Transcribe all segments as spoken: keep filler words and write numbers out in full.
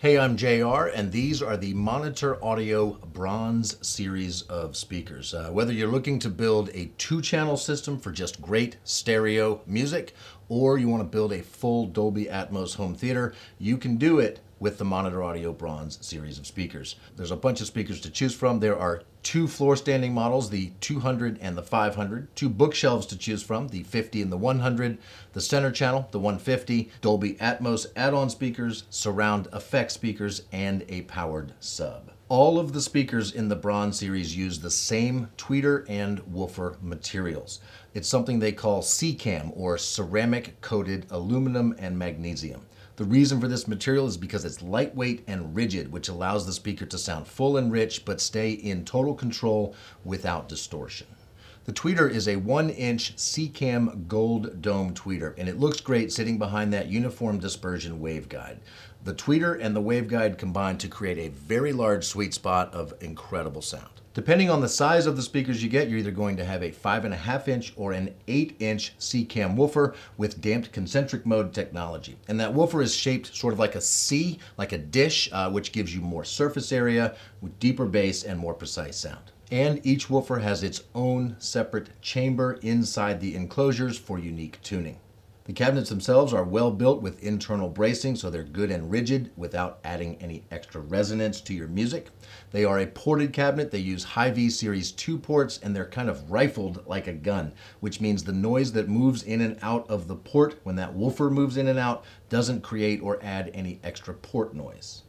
Hey, I'm J R, and these are the Monitor Audio Bronze series of speakers. Uh, whether you're looking to build a two-channel system for just great stereo music, or you want to build a full Dolby Atmos home theater, you can do it with the Monitor Audio Bronze series of speakers. There's a bunch of speakers to choose from. There are two floor standing models, the two hundred and the five hundred, two bookshelves to choose from, the fifty and the one hundred, the center channel, the one fifty, Dolby Atmos add-on speakers, surround effect speakers, and a powered sub. All of the speakers in the Bronze series use the same tweeter and woofer materials. It's something they call C CAM, or ceramic coated aluminum and magnesium. The reason for this material is because it's lightweight and rigid, which allows the speaker to sound full and rich, but stay in total control without distortion. The tweeter is a one inch C CAM gold dome tweeter, and it looks great sitting behind that uniform dispersion waveguide. The tweeter and the waveguide combine to create a very large sweet spot of incredible sound. Depending on the size of the speakers you get, you're either going to have a five and a half inch or an eight inch C CAM woofer with damped concentric mode technology. And that woofer is shaped sort of like a C, like a dish, uh, which gives you more surface area with deeper bass and more precise sound. And each woofer has its own separate chamber inside the enclosures for unique tuning. The cabinets themselves are well built with internal bracing, so they're good and rigid without adding any extra resonance to your music. They are a ported cabinet. They use HiVe Series two ports, and they're kind of rifled like a gun, which means the noise that moves in and out of the port when that woofer moves in and out doesn't create or add any extra port noise.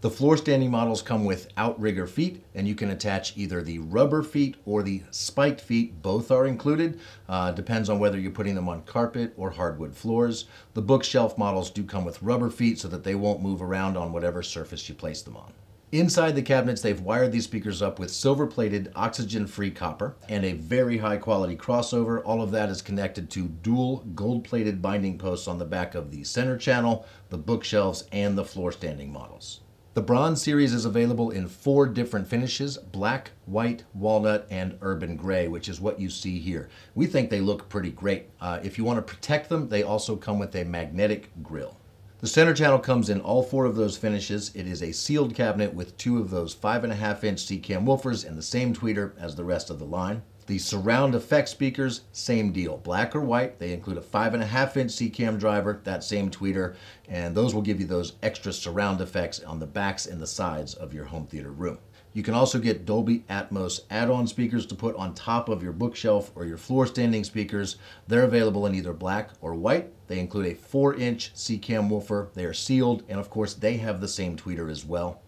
The floor standing models come with outrigger feet, and you can attach either the rubber feet or the spiked feet. Both are included. Uh, depends on whether you're putting them on carpet or hardwood floors. The bookshelf models do come with rubber feet so that they won't move around on whatever surface you place them on. Inside the cabinets, they've wired these speakers up with silver-plated oxygen-free copper and a very high-quality crossover. All of that is connected to dual gold-plated binding posts on the back of the center channel, the bookshelves, and the floor standing models. The Bronze series is available in four different finishes: black, white, walnut, and urban gray, which is what you see here. We think they look pretty great. Uh, if you want to protect them, they also come with a magnetic grill. The center channel comes in all four of those finishes. It is a sealed cabinet with two of those five and a half inch C CAM woofers and the same tweeter as the rest of the line. The surround effect speakers, same deal, black or white. They include a five and a half inch C CAM driver, that same tweeter, and those will give you those extra surround effects on the backs and the sides of your home theater room. You can also get Dolby Atmos add-on speakers to put on top of your bookshelf or your floor standing speakers. They're available in either black or white. They include a four inch C CAM woofer. They are sealed, and of course they have the same tweeter as well.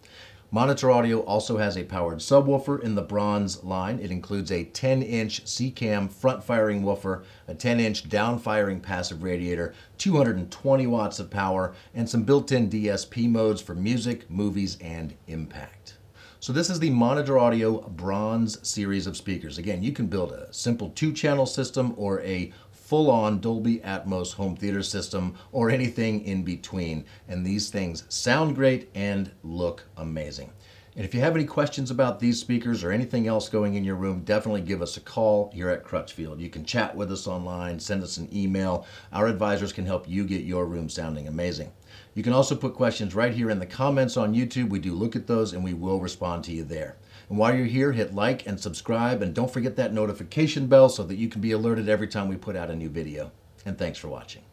Monitor Audio also has a powered subwoofer in the Bronze line. It includes a ten inch C CAM front-firing woofer, a ten inch down-firing passive radiator, two hundred twenty watts of power, and some built-in D S P modes for music, movies, and impact. So this is the Monitor Audio Bronze series of speakers. Again, you can build a simple two-channel system or a full-on Dolby Atmos home theater system, or anything in between. And these things sound great and look amazing. And if you have any questions about these speakers or anything else going in your room, definitely give us a call here at Crutchfield. You can chat with us online, send us an email. Our advisors can help you get your room sounding amazing. You can also put questions right here in the comments on YouTube. We do look at those and we will respond to you there. And while you're here, hit like and subscribe, and don't forget that notification bell so that you can be alerted every time we put out a new video. And thanks for watching.